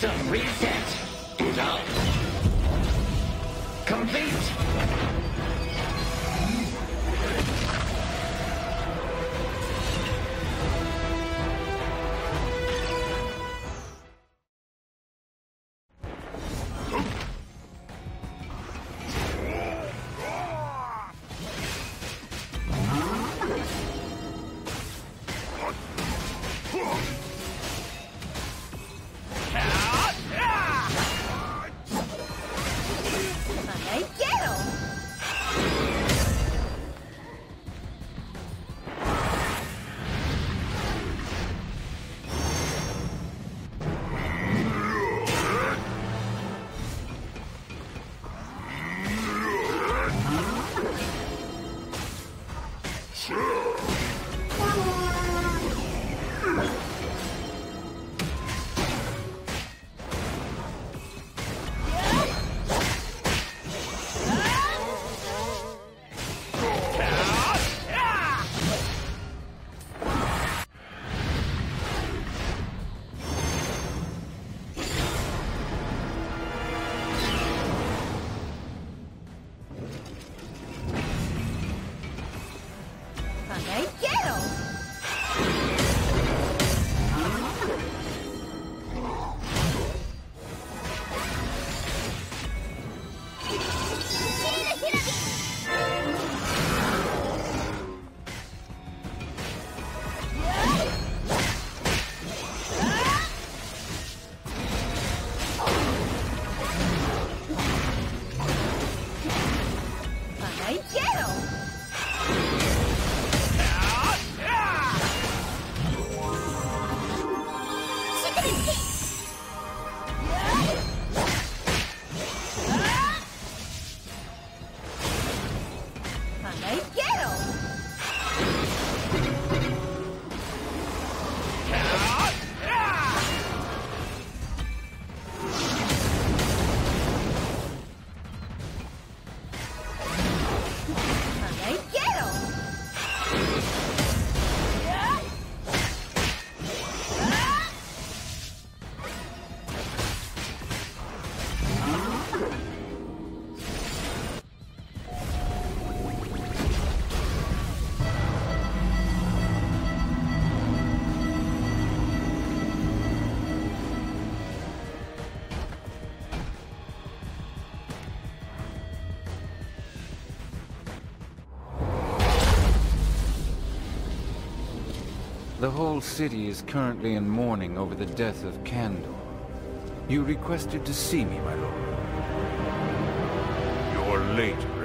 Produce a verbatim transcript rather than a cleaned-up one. System reset. Done. Complete. The whole city is currently in mourning over the death of Kandor. You requested to see me, my lord. You're late.